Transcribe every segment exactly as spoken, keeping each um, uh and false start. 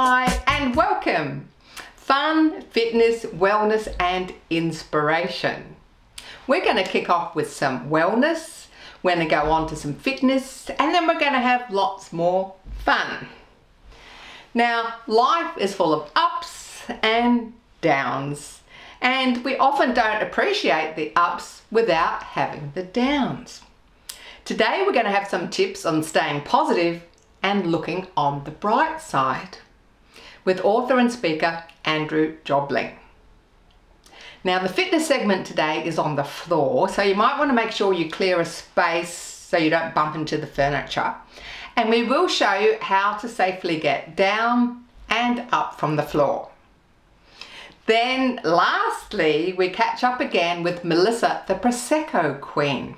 Hi and welcome! Fun, fitness, wellness and inspiration. We're going to kick off with some wellness, we're going to go on to some fitness, and then we're going to have lots more fun. Now, life is full of ups and downs, and we often don't appreciate the ups without having the downs. Today we're going to have some tips on staying positive and looking on the bright side, with author and speaker Andrew Jobling. Now the fitness segment today is on the floor, so you might want to make sure you clear a space so you don't bump into the furniture. And we will show you how to safely get down and up from the floor. Then lastly, we catch up again with Melissa, the Prosecco Queen.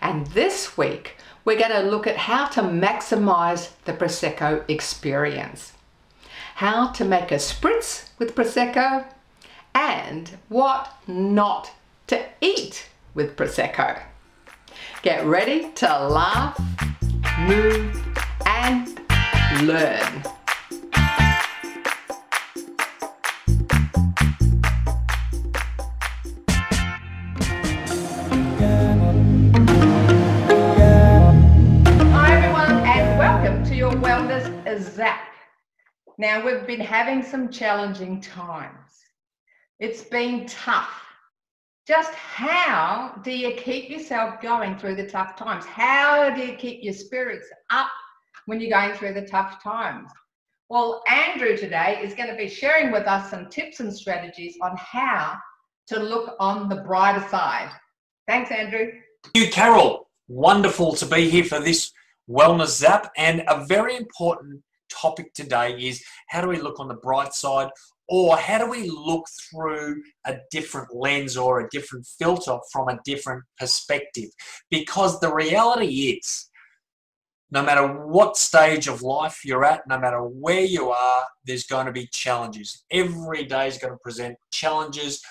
And this week, we're going to look at how to maximize the Prosecco experience, how to make a spritz with Prosecco, and what not to eat with Prosecco. Get ready to laugh, move, and learn. Zap. Now we've been having some challenging times. It's been tough. Just how do you keep yourself going through the tough times? How do you keep your spirits up when you're going through the tough times? Well, Andrew today is going to be sharing with us some tips and strategies on how to look on the brighter side. Thanks, Andrew. Thank you, Carol. Wonderful to be here for this wellness zap, and a very important topic today is how do we look on the bright side, or how do we look through a different lens or a different filter from a different perspective? Because the reality is, no matter what stage of life you're at, no matter where you are, there's going to be challenges. Every day is going to present challenges,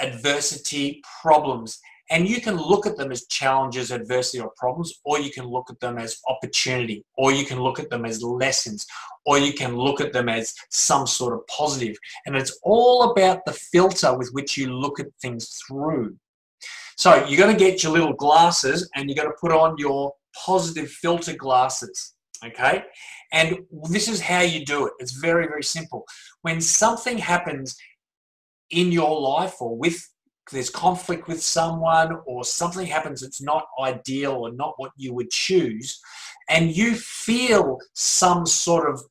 adversity, problems. And you can look at them as challenges, adversity, or problems, or you can look at them as opportunity, or you can look at them as lessons, or you can look at them as some sort of positive. And it's all about the filter with which you look at things through. So you're going to get your little glasses and you're going to put on your positive filter glasses, okay? And this is how you do it. It's very, very simple. When something happens in your life or with there's conflict with someone or something happens that's not ideal or not what you would choose, and you feel some sort of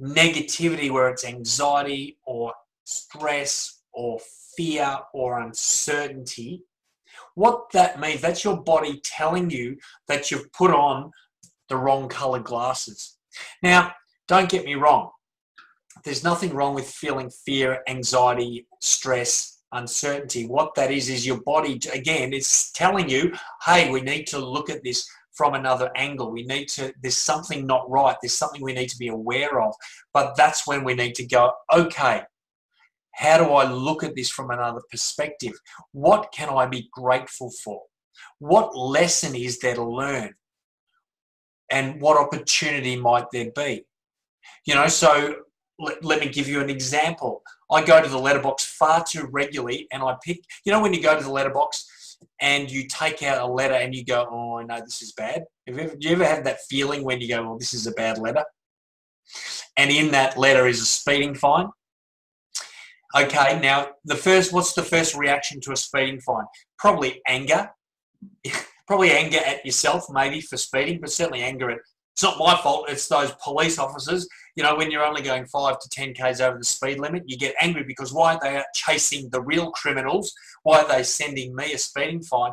negativity, where it's anxiety or stress or fear or uncertainty, what that means, that's your body telling you that you've put on the wrong colour glasses. Now, don't get me wrong. There's nothing wrong with feeling fear, anxiety, stress, uncertainty. What that is is your body, again, it's telling you, hey, we need to look at this from another angle. We need to, there's something not right. There's something we need to be aware of. But that's when we need to go, okay, how do I look at this from another perspective? What can I be grateful for? What lesson is there to learn? And what opportunity might there be? You know, so let, let me give you an example. I go to the letterbox far too regularly, and I pick, you know, when you go to the letterbox and you take out a letter and you go, oh, I know this is bad. Have you ever, do you ever have that feeling when you go, well, this is a bad letter? And in that letter is a speeding fine. Okay, now, the first, what's the first reaction to a speeding fine? Probably anger. Probably anger at yourself, maybe, for speeding, but certainly anger at, it's not my fault, it's those police officers. You know, when you're only going five to ten Ks over the speed limit, you get angry because why are they out chasing the real criminals? Why are they sending me a speeding fine?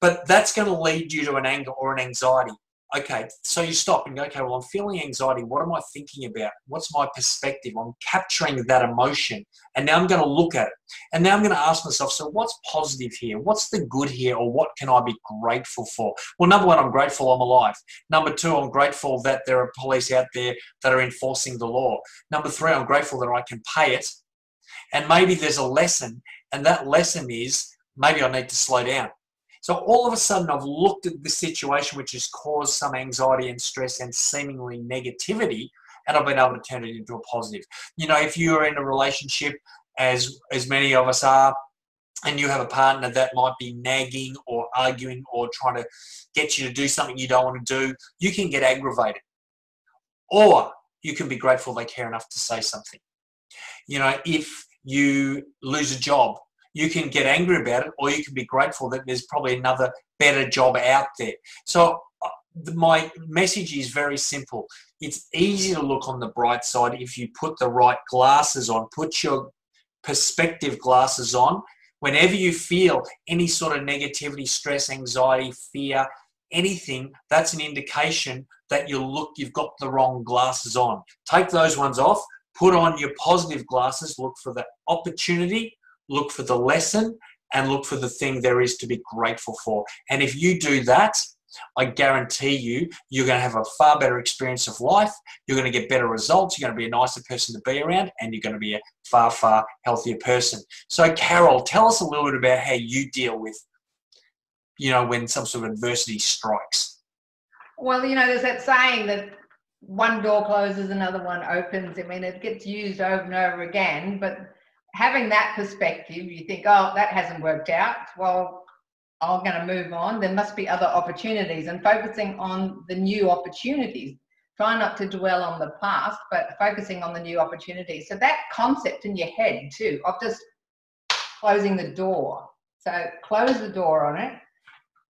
But that's going to lead you to an anger or an anxiety. Okay, so you stop and go, okay, well, I'm feeling anxiety. What am I thinking about? What's my perspective? I'm capturing that emotion, and now I'm going to look at it. And now I'm going to ask myself, so what's positive here? What's the good here, or what can I be grateful for? Well, number one, I'm grateful I'm alive. Number two, I'm grateful that there are police out there that are enforcing the law. Number three, I'm grateful that I can pay it. And maybe there's a lesson, and that lesson is maybe I need to slow down. So all of a sudden I've looked at the situation which has caused some anxiety and stress and seemingly negativity, and I've been able to turn it into a positive. You know, if you're in a relationship, as as many of us are, and you have a partner that might be nagging or arguing or trying to get you to do something you don't want to do, you can get aggravated. Or you can be grateful they care enough to say something. You know, if you lose a job, you can get angry about it, or you can be grateful that there's probably another better job out there. So my message is very simple. It's easy to look on the bright side if you put the right glasses on, put your perspective glasses on. Whenever you feel any sort of negativity, stress, anxiety, fear, anything, that's an indication that you look, you've got the wrong glasses on. Take those ones off, put on your positive glasses, look for the opportunity, look for the lesson, and look for the thing there is to be grateful for. And if you do that, I guarantee you, you're going to have a far better experience of life, you're going to get better results, you're going to be a nicer person to be around, and you're going to be a far, far healthier person. So, Carol, tell us a little bit about how you deal with, you know, when some sort of adversity strikes. Well, you know, there's that saying that one door closes, another one opens. I mean, it gets used over and over again, but having that perspective, you think, oh, that hasn't worked out. Well, I'm going to move on. There must be other opportunities, and focusing on the new opportunities. Try not to dwell on the past, but focusing on the new opportunities. So that concept in your head too, of just closing the door. So close the door on it,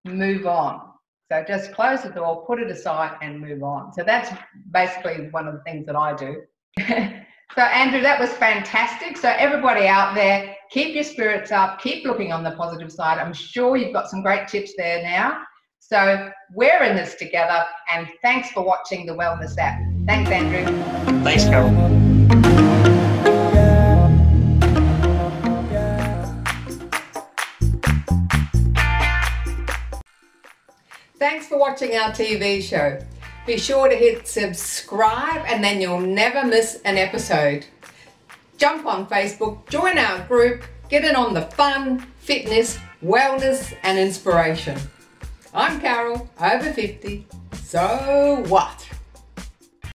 move on. So just close the door, put it aside and move on. So that's basically one of the things that I do. So Andrew, that was fantastic. So everybody out there, keep your spirits up, keep looking on the positive side. I'm sure you've got some great tips there now. So we're in this together, and thanks for watching the Wellness App. Thanks, Andrew. Thanks, Carol. Thanks for watching our T V show. Be sure to hit subscribe, and then you'll never miss an episode. Jump on Facebook, join our group, get in on the fun, fitness, wellness and inspiration. I'm Carol, over fifty, so what?